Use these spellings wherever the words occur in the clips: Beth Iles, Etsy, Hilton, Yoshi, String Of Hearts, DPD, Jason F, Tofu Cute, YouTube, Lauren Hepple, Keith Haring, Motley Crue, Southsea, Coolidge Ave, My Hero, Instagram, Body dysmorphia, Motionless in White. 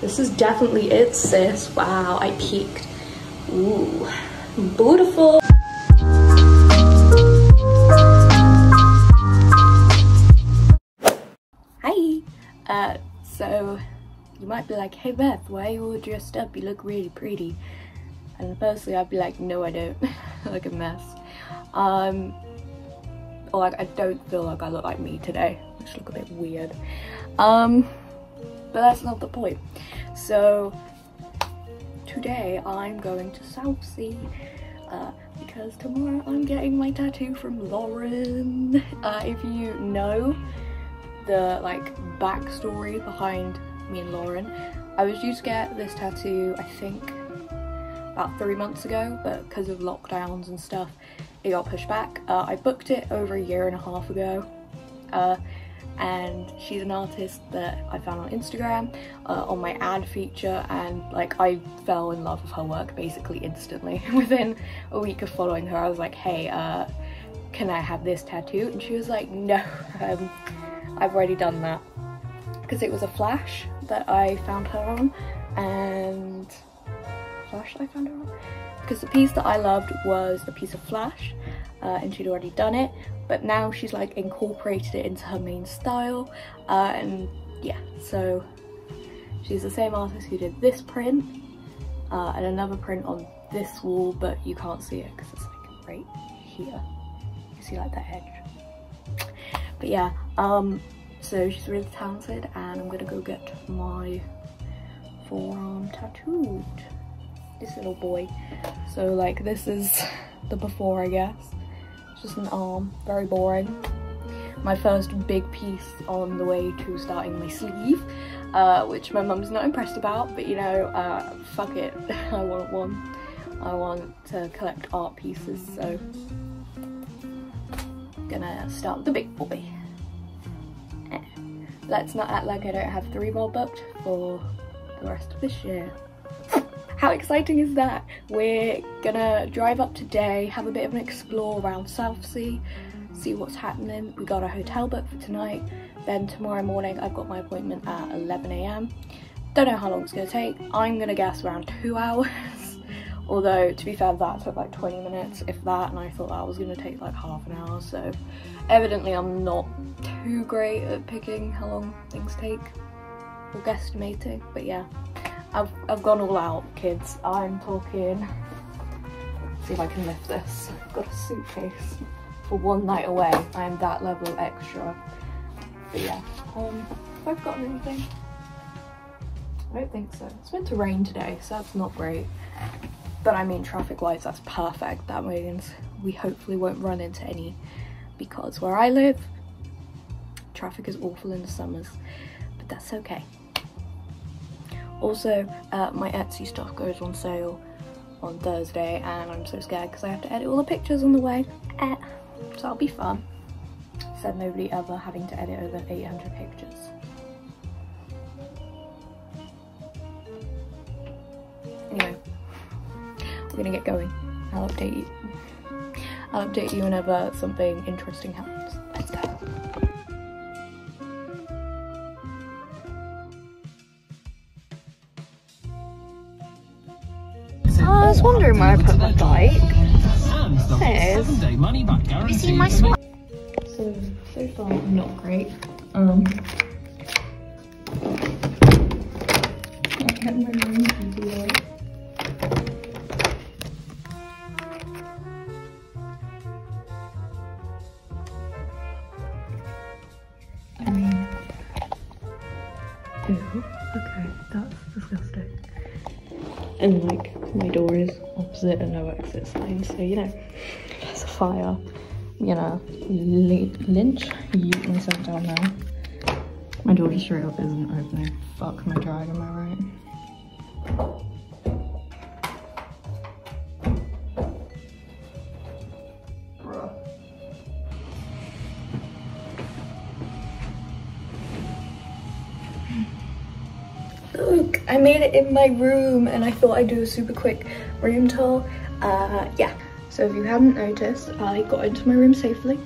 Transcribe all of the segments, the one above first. This is definitely it, sis. Wow, I peaked. Ooh, beautiful. Hi. So you might be like, hey Beth, why are you all dressed up? You look really pretty. And personally, I'd be like, no, I don't. I look a mess. Or like, I don't feel like I look like me today. I just look a bit weird. But that's not the point. So today I'm going to Southsea because tomorrow I'm getting my tattoo from Lauren. If you know the like backstory behind me and Lauren, I was due to get this tattoo I think about 3 months ago, but because of lockdowns and stuff it got pushed back. I booked it over 1.5 years ago. And she's an artist that I found on Instagram on my ad feature, and like I fell in love with her work basically instantly. Within a week of following her I was like, hey, can I have this tattoo? And she was like, no, I've already done that, because it was a flash that I found her on, and because the piece that I loved was a piece of flash, and she'd already done it, but now she's like incorporated it into her main style, and yeah, so she's the same artist who did this print, and another print on this wall, but you can't see it because it's like right here, you see like that edge. But yeah, so she's really talented, and I'm gonna go get my forearm tattooed, this little boy. So like this is the before, I guess. It's just an arm, very boring. My first big piece on the way to starting my sleeve, which my mum's not impressed about, but you know, fuck it, I want one. I want to collect art pieces, so I'm gonna start the big boy. Let's not act like I don't have 3 more booked for the rest of this year. How exciting is that? We're gonna drive up today, have a bit of an explore around Southsea, see what's happening. We got a hotel booked for tonight, then tomorrow morning I've got my appointment at 11 a.m. Don't know how long it's gonna take. I'm gonna guess around 2 hours, although to be fair that took like 20 minutes if that, and I thought that was gonna take like half an hour, so evidently I'm not too great at picking how long things take or guesstimating. But yeah, I've gone all out, kids. I'm talking, let's see if I can lift this. I've got a suitcase for 1 night away. I am that level of extra. But yeah, have I forgotten anything? I don't think so. It's meant to rain today, so that's not great. But I mean, traffic-wise, that's perfect. That means we hopefully won't run into any, because where I live, traffic is awful in the summers, but that's okay. Also, my Etsy stuff goes on sale on Thursday, and I'm so scared because I have to edit all the pictures on the way. So that'll be fun. Said nobody ever having to edit over 800 pictures. Anyway, we're gonna get going. I'll update you. I'll update you whenever something interesting happens. Let's go. I was wondering where I put my bike. There it is. Have you seen my swag? So far, not great. I kept my room pretty well. I mean... Ew. Okay, that's disgusting. And like, my door is opposite and no exit sign, so you know, there's a fire. I'm gonna lynch, yeet myself down there. My door just straight up isn't opening. Fuck my drag, am I right? Look, I made it in my room, and I thought I'd do a super quick room tour. Yeah, so if you haven't noticed, I got into my room safely.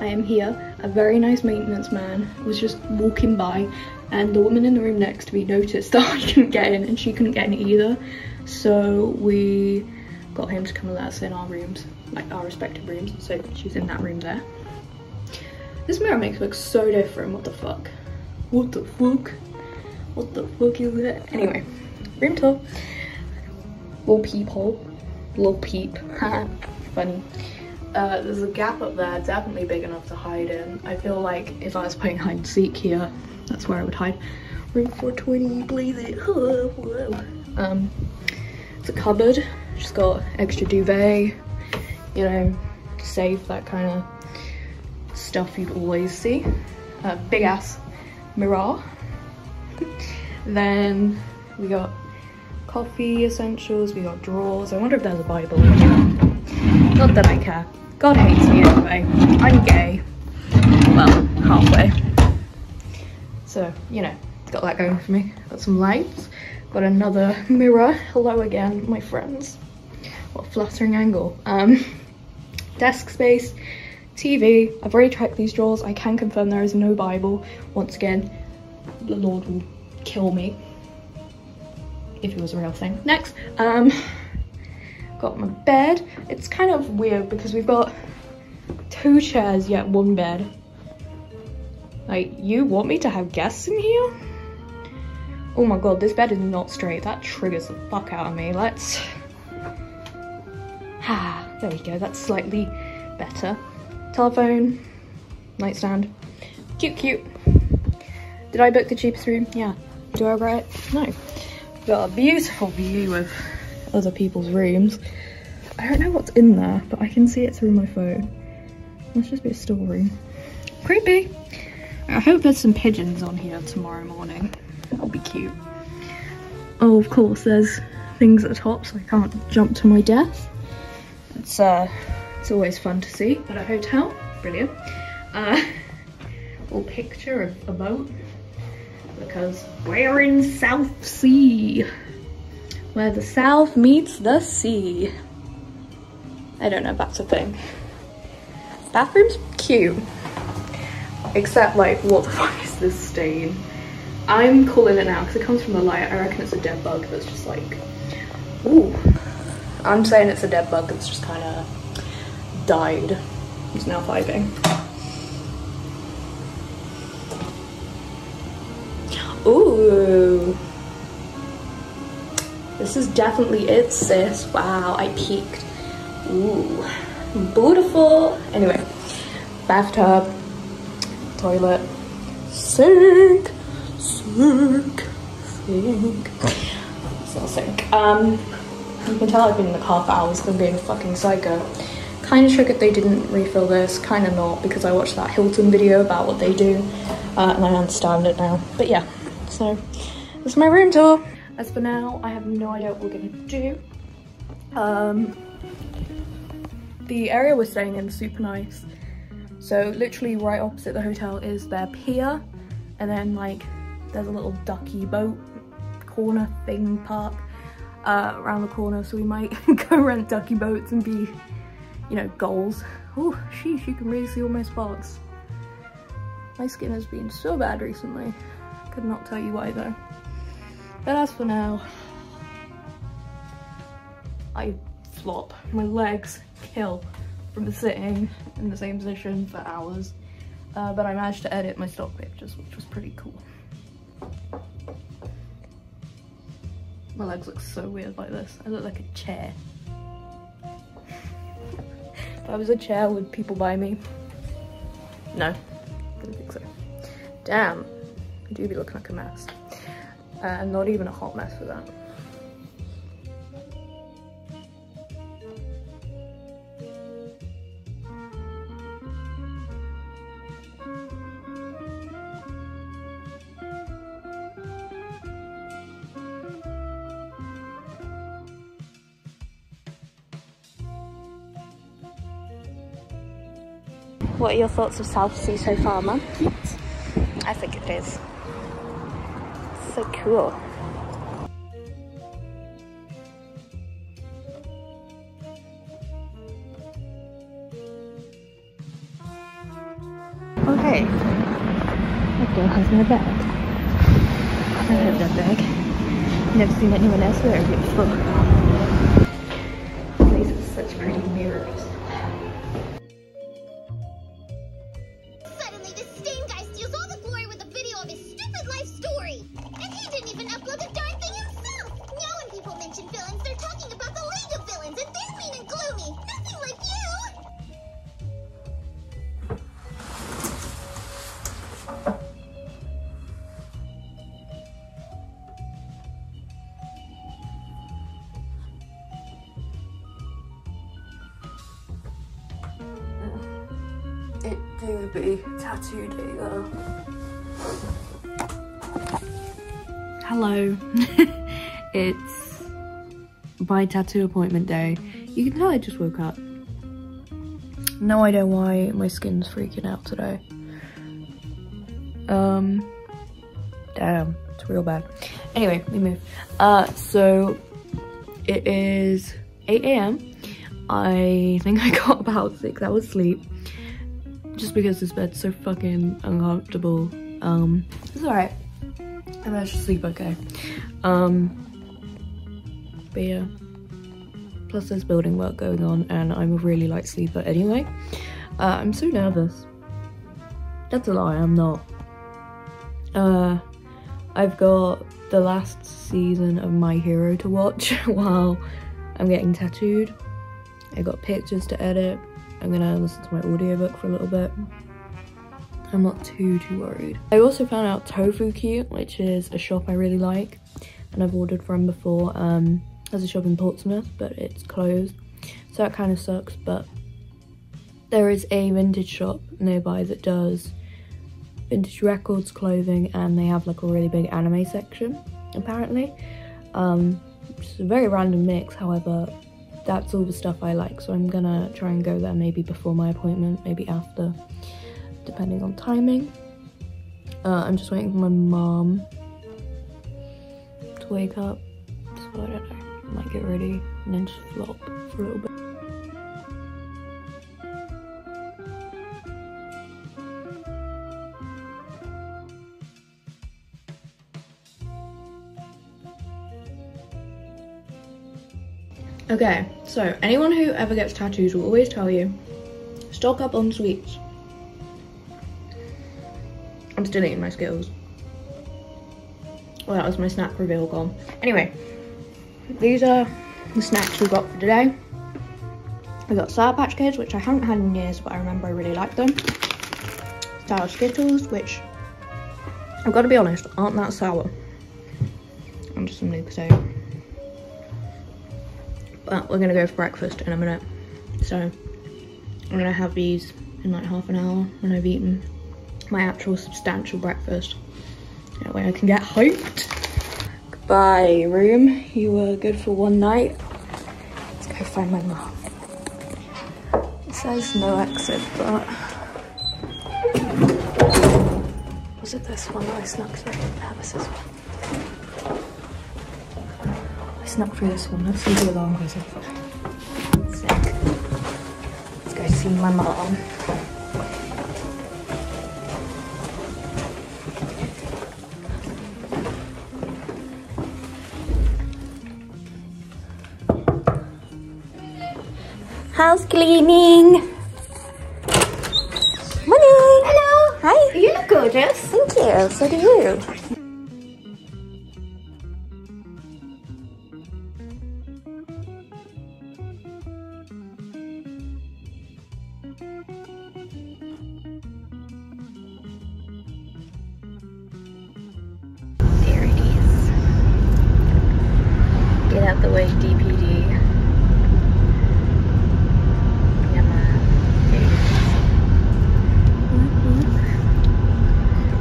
I am here. A very nice maintenance man was just walking by and the woman in the room next to me noticed that I couldn't get in and she couldn't get in either, so we got him to come and let us in our rooms, like our respective rooms. So she's in that room there. This mirror makes me look so different. What the fuck? What the fuck? What the fuck is that? Anyway, room tour. Little peephole. Little peep. Funny. There's a gap up there, definitely big enough to hide in. I feel like if I was playing hide and seek here, that's where I would hide. Room 420, please it. It's a cupboard. Just got extra duvet, you know, safe, that kind of stuff you'd always see. Big ass mirror. Then we got coffee essentials, we got drawers. I wonder if there's a Bible. Not that I care. God hates me anyway. I'm gay. Well, halfway. So, you know, got that going for me. Got some lights. Got another mirror. Hello again, my friends. What a flattering angle. Desk space, TV. I've already checked these drawers. I can confirm there is no Bible. Once again, the Lord will kill me if it was a real thing. Next, got my bed. It's kind of weird because we've got two chairs yet one bed. Like, you want me to have guests in here? Oh my god, this bed is not straight. That triggers the fuck out of me. Let's there we go, that's slightly better. Telephone, nightstand, cute. Did I book the cheapest room? Yeah. Do I regret it? No. Got a beautiful view of other people's rooms. I don't know what's in there, but I can see it through my phone. Must just be a storeroom. Creepy. I hope there's some pigeons on here tomorrow morning. That'll be cute. Oh, of course, there's things at the top, so I can't jump to my death. It's always fun to see. At a hotel, brilliant. Little picture of a boat. Because we're in South Sea, where the south meets the sea. I don't know if that's a thing. Bathroom's cute, except like, what the fuck is this stain? I'm calling it now because it comes from the light. I reckon it's a dead bug that's just like, ooh. I'm saying it's a dead bug that's just kind of died. It's now vibing. Ooh, this is definitely it, sis. Wow, I peeked. Ooh, beautiful. Anyway, bathtub, toilet, sink. It's not sink. You can tell I've been in the car for hours because I'm being a fucking psycho. Kind of triggered they didn't refill this, kind of not, because I watched that Hilton video about what they do, and I understand it now. But yeah. So that's my room tour. As for now, I have no idea what we're gonna do. The area we're staying in is super nice. So literally right opposite the hotel is their pier, and then like there's a little ducky boat corner thing park around the corner. So we might go rent ducky boats and be, you know, goals. Oh, sheesh, you can really see all my sparks. My skin has been so bad recently. Could not tell you why though. But as for now, I flop. My legs kill from sitting in the same position for hours. But I managed to edit my stock pictures, which was pretty cool. My legs look so weird like this. I look like a chair. If I was a chair, would people buy me? No, didn't think so. Damn. I do be looking like a mess. And not even a hot mess for that. What are your thoughts of South Sea so far, man? I think it is. So cool. Okay. My girl has no bed. I love that bag. Never seen anyone else wear it before. Place with such pretty mirrors. Suddenly this stain guy steals all the glory with a video of his stupid life story. And he didn't even upload the darn thing himself. Now when people mention villains, they're talking about the League of Villains, and they're mean and gloomy. Nothing like you. It do be tattoo day though. Hello. It's my tattoo appointment day. You can tell I just woke up. No idea why my skin's freaking out today. Damn, it's real bad. Anyway, we move. So it is 8 AM. I think I got about 6 hours sleep. Just because this bed's so fucking uncomfortable. It's alright. I managed to sleep okay. But yeah. Plus there's building work going on and I'm a really light sleeper anyway. I'm so nervous. That's a lie, I'm not. I've got the last season of My Hero to watch while I'm getting tattooed. I got pictures to edit. I'm gonna listen to my audiobook for a little bit. I'm not too worried. I also found out Tofu Cute, which is a shop I really like and I've ordered from before. There's a shop in Portsmouth, but it's closed, so that kind of sucks, but there is a vintage shop nearby that does vintage records, clothing, and they have like a really big anime section, apparently. It's a very random mix, however, that's all the stuff I like, so I'm gonna try and go there maybe before my appointment, maybe after, depending on timing. I'm just waiting for my mom to wake up, so I don't know, I might get ready and then just flop for a little bit. Okay, so anyone who ever gets tattoos will always tell you, stock up on sweets. I'm still eating my Skittles. Well, that was my snack reveal gone. Anyway, these are the snacks we got for today. We got Sour Patch Kids, which I haven't had in years, but I remember I really liked them. Sour Skittles, which, I've got to be honest, aren't that sour. And just some new potato. But we're gonna go for breakfast in a minute, so I'm gonna have these in like half an hour when I've eaten my actual substantial breakfast. That way I can get hyped. Goodbye room, you were good for one night. Let's go find my mom. It says no exit, but was it this one that I snuck through? That was this one. Snuck through this one. Let's leave the alarm goes off. Sick. Let's go see my mom. House cleaning. Morning. Hello. Hi. You look gorgeous. Thank you. So do you. Out the way, DPD.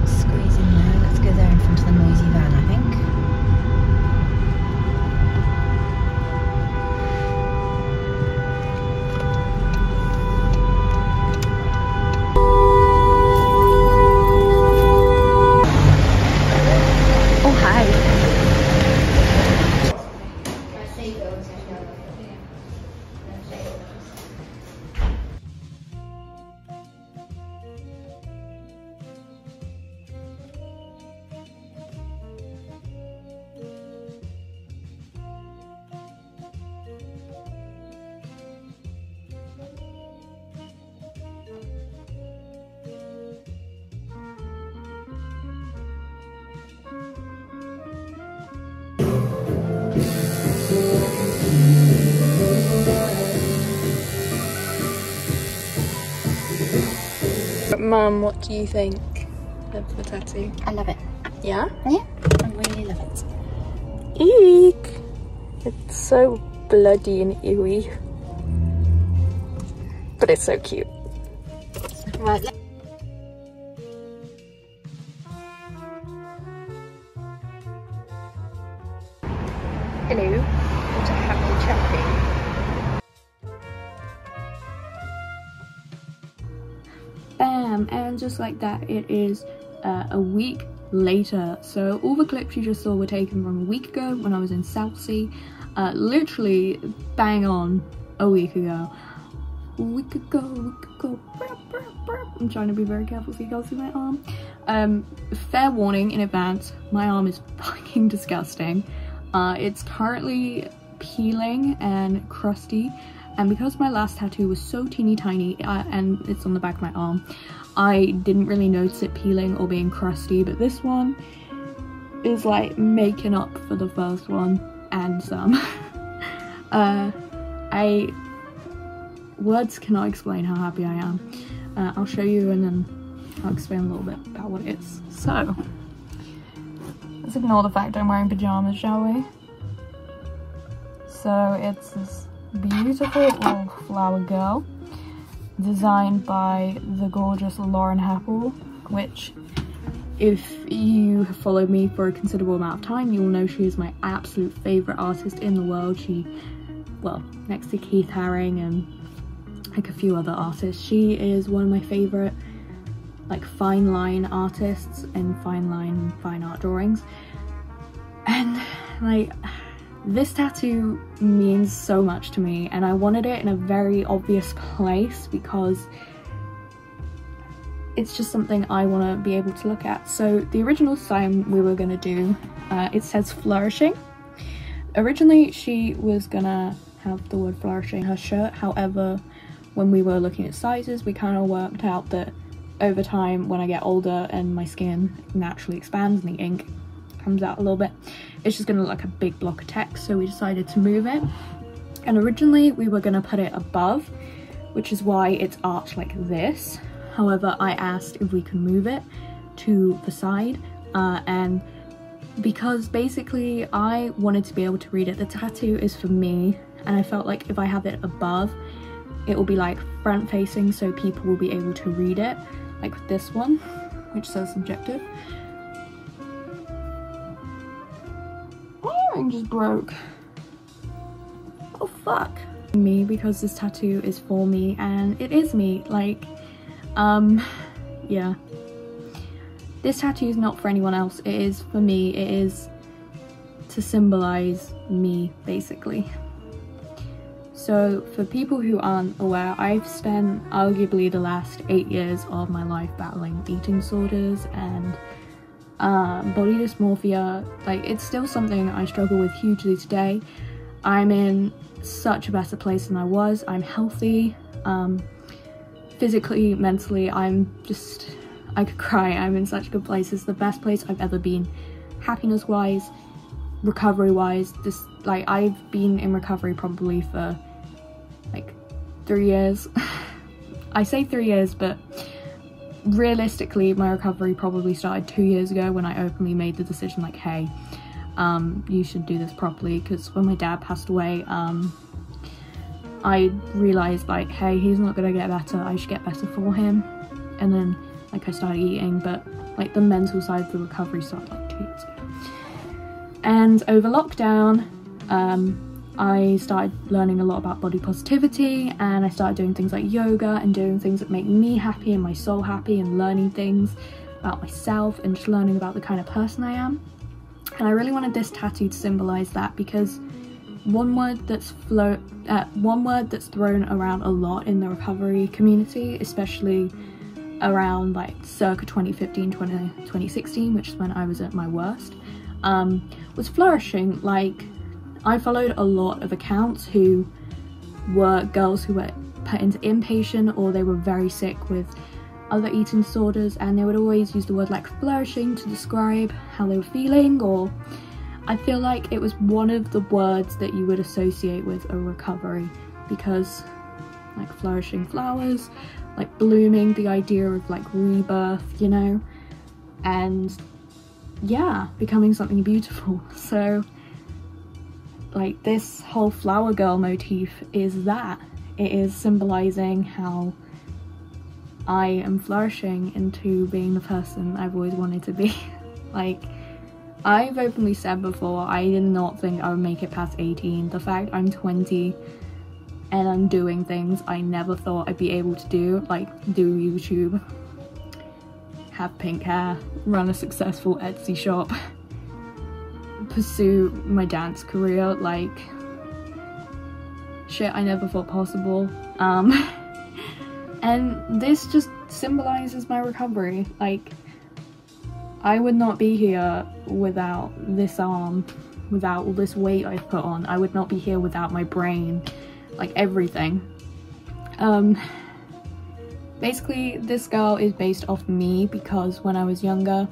Squeeze in there. Let's go there and Mum, what do you think of the tattoo? I love it. Yeah? Yeah, I really love it. Eek! It's so bloody and ewy. But it's so cute. Right. Hello, what a happy chappy. Bam! And just like that, it is a week later. So all the clips you just saw were taken from a week ago when I was in Southsea. Literally bang on a week ago. I'm trying to be very careful so you can't see my arm. Fair warning in advance, my arm is fucking disgusting. It's currently peeling and crusty, and because my last tattoo was so teeny tiny and it's on the back of my arm, I didn't really notice it peeling or being crusty, but this one is like making up for the first one and some. Words cannot explain how happy I am. I'll show you and then I'll explain a little bit about what it is. So, let's ignore the fact I'm wearing pajamas, shall we? So it's this beautiful little flower girl designed by the gorgeous Lauren Hepple, which if you have followed me for a considerable amount of time, you will know she is my absolute favourite artist in the world. She, well, next to Keith Haring and like a few other artists, she is one of my favourite like fine line artists and fine line fine art drawings, and like this tattoo means so much to me, and I wanted it in a very obvious place because it's just something I want to be able to look at. So the original sign we were going to do, it says flourishing. Originally she was gonna have the word flourishing in her shirt, however when we were looking at sizes we kind of worked out that over time, when I get older and my skin naturally expands and the ink comes out a little bit, it's just gonna look like a big block of text, so we decided to move it. And originally we were gonna put it above, which is why it's arched like this. However, I asked if we could move it to the side, and because basically I wanted to be able to read it. The tattoo is for me, and I felt like if I have it above, it will be like front facing, so people will be able to read it. Like with this one, which says subjective. My earring just broke. Oh fuck. Me, because this tattoo is for me and it is me. Like, yeah. This tattoo is not for anyone else. It is for me. It is to symbolize me, basically. So for people who aren't aware, I've spent arguably the last 8 years of my life battling eating disorders and body dysmorphia. Like, it's still something I struggle with hugely today. I'm in such a better place than I was. I'm healthy, physically, mentally, I could cry. I'm in such good places, the best place I've ever been, happiness-wise, recovery-wise. This, like, I've been in recovery probably for 3 years. I say 3 years, but realistically my recovery probably started 2 years ago when I openly made the decision like, hey, you should do this properly, because when my dad passed away, I realised like, hey, he's not gonna get better, I should get better for him. And then like I started eating, but like the mental side of the recovery started like 2 years ago. And over lockdown, I started learning a lot about body positivity, and I started doing things like yoga and doing things that make me happy and my soul happy, and learning things about myself and just learning about the kind of person I am. And I really wanted this tattoo to symbolise that, because one word that's thrown around a lot in the recovery community, especially around like circa 2015, 2016, which is when I was at my worst, was flourishing. Like, I followed a lot of accounts who were girls who were put into inpatient, or they were very sick with other eating disorders, and they would always use the word like flourishing to describe how they were feeling, or I feel like it was one of the words that you would associate with a recovery, because like flourishing flowers, like blooming, the idea of like rebirth, you know, and yeah, becoming something beautiful. So like this whole flower girl motif is that. It is symbolizing how I am flourishing into being the person I've always wanted to be. Like, I've openly said before, I did not think I would make it past 18. The fact I'm 20 and I'm doing things I never thought I'd be able to do, like do YouTube, have pink hair, run a successful Etsy shop, pursue my dance career, like shit I never thought possible. And this just symbolizes my recovery. Like, I would not be here without this arm, without all this weight I've put on. I would not be here without my brain, like everything. Basically, this girl is based off me because when I was younger,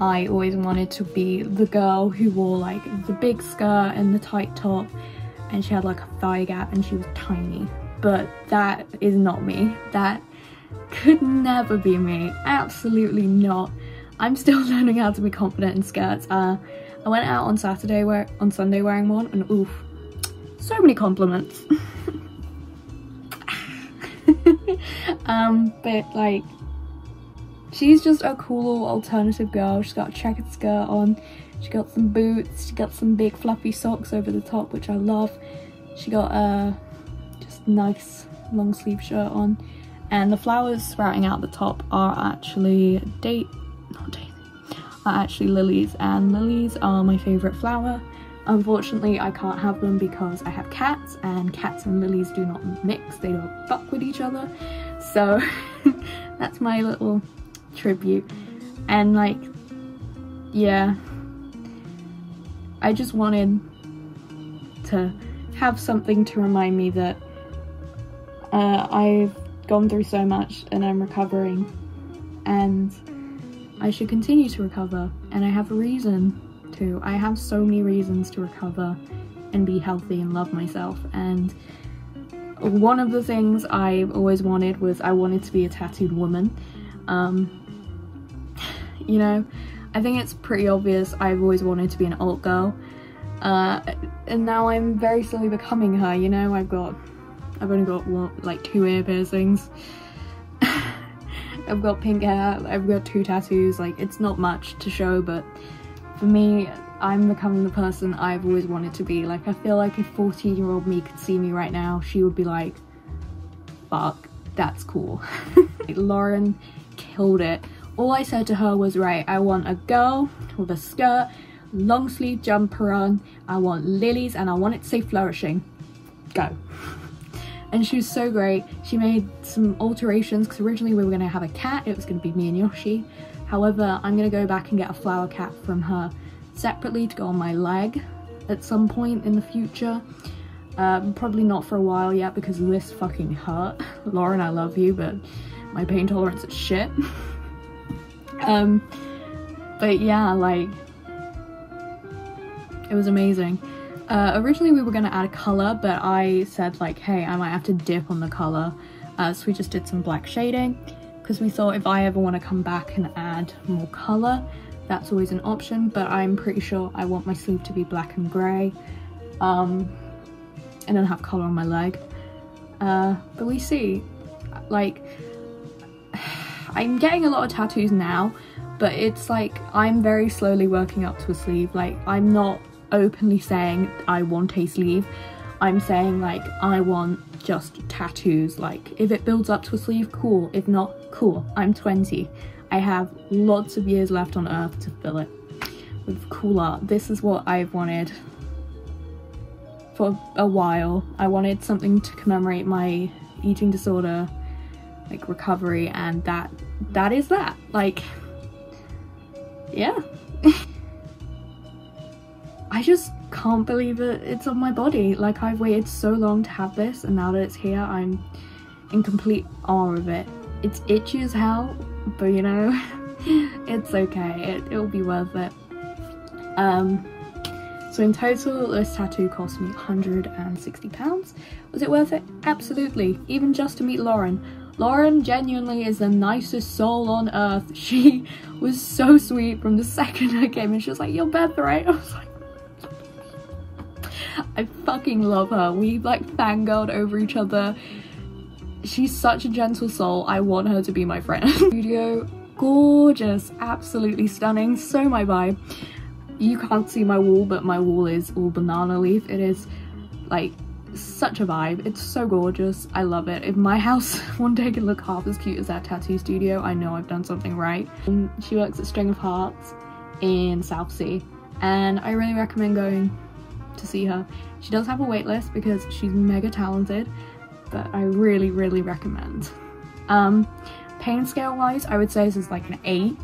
I always wanted to be the girl who wore like the big skirt and the tight top, and she had like a thigh gap and she was tiny. But that is not me. That could never be me. Absolutely not. I'm still learning how to be confident in skirts. I went out on Saturday, on Sunday wearing one, and oof, so many compliments. But like, she's just a cool alternative girl. She's got a checkered skirt on, she got some boots, she got some big fluffy socks over the top, which I love. She got a just nice long sleeve shirt on, and the flowers sprouting out the top are actually lilies, and lilies are my favourite flower. Unfortunately, I can't have them because I have cats, and cats and lilies do not mix, they don't fuck with each other. So that's my little tribute. And like, yeah, I just wanted to have something to remind me that I've gone through so much and I'm recovering, and I should continue to recover, and I have a reason to. I have so many reasons to recover and be healthy and love myself. And one of the things I've always wanted was I wanted to be a tattooed woman. You know, I think it's pretty obvious I've always wanted to be an alt girl, and now I'm very slowly becoming her, you know. I've only got one, like 2 ear piercings, I've got pink hair, I've got 2 tattoos, like it's not much to show, but for me, I'm becoming the person I've always wanted to be. Like, I feel like if 14-year-old me could see me right now, she would be like, fuck, that's cool. Like, Lauren killed it. All I said to her was, right, I want a girl with a skirt, long sleeve jumper on, I want lilies, and I want it to say flourishing. Go. And she was so great. She made some alterations, because originally we were going to have a cat. It was going to be me and Yoshi. However, I'm going to go back and get a flower cat from her separately to go on my leg at some point in the future. Probably not for a while yet because this fucking hurt. Lauren, I love you, but my pain tolerance is shit. But yeah, like, it was amazing. Originally we were going to add a colour, but I said like, hey, I might have to dip on the colour. So we just did some black shading, because we thought if I ever want to come back and add more colour, that's always an option. But I'm pretty sure I want my sleeve to be black and grey, and then have colour on my leg. But we see. Like, I'm getting a lot of tattoos now, but it's like I'm very slowly working up to a sleeve. Like, I'm not openly saying I want a sleeve, I'm saying like I want just tattoos. Like, if it builds up to a sleeve, cool. If not, cool. I'm 20. I have lots of years left on earth to fill it with cool art. This is what I've wanted for a while. I wanted something to commemorate my eating disorder, like recovery, and that is that. Like, yeah. I just can't believe it. It's on my body. Like, I've waited so long to have this, and now that it's here, I'm in complete awe of it. It's itchy as hell, but you know, it's okay. It'll be worth it. So in total, this tattoo cost me £160. Was it worth it? Absolutely. Even just to meet Lauren, Lauren genuinely is the nicest soul on earth. She was so sweet from the second I came in. She was like, "You're Beth, right?" I was like, I fucking love her. We like fangirled over each other. She's such a gentle soul. I want her to be my friend. Studio, gorgeous, absolutely stunning, so my vibe. You can't see my wall, but my wall is all banana leaf. It is like such a vibe. It's so gorgeous. I love it. If my house one day could look half as cute as that tattoo studio, I know I've done something right. She works at String of Hearts in Southsea, and I really recommend going to see her. She does have a wait list because she's mega talented, but I really, really recommend. Pain scale wise, I would say this is like an 8.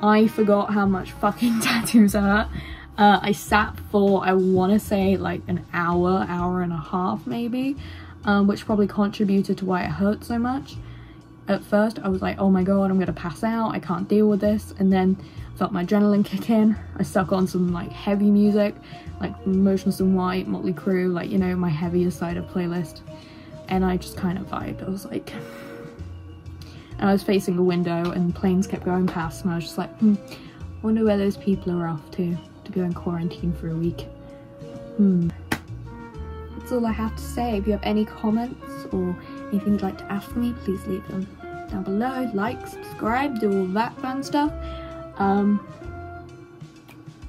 I forgot how much fucking tattoos hurt. I sat for, I want to say like an hour, hour and a half maybe, which probably contributed to why it hurt so much. At first I was like, oh my god, I'm gonna pass out, I can't deal with this. And then I felt my adrenaline kick in. I stuck on some like heavy music, like Motionless in White, Motley Crue, like, you know, my heavier side of playlist. And I just kind of vibed. I was like, and I was facing a window and planes kept going past, and I was just like, I wonder where those people are off to go in quarantine for a week. That's all I have to say. If you have any comments or anything you'd like to ask me, please leave them down below. Like, subscribe, do all that fun stuff.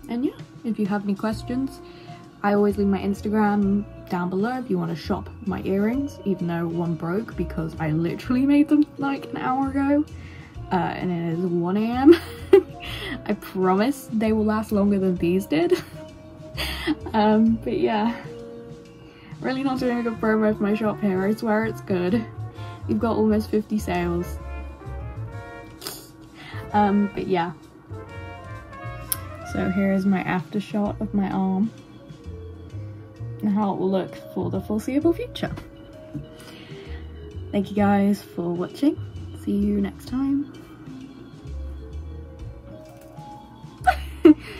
And yeah, if you have any questions, I always leave my Instagram down below if you want to shop my earrings, even though one broke because I literally made them like an hour ago, and it is 1 AM I promise they will last longer than these did. But yeah, really not doing a good promo for my shop here, I swear it's good. You've got almost 50 sales. But yeah, so here is my after shot of my arm and how it will look for the foreseeable future. Thank you guys for watching. See you next time.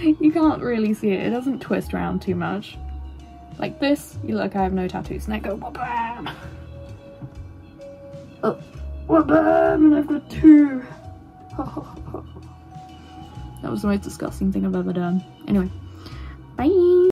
You can't really see it, it doesn't twist around too much. Like this, you look, I have no tattoos, and I go wha-bam! Oh, wha-bam! And I've got 2! That was the most disgusting thing I've ever done. Anyway, bye!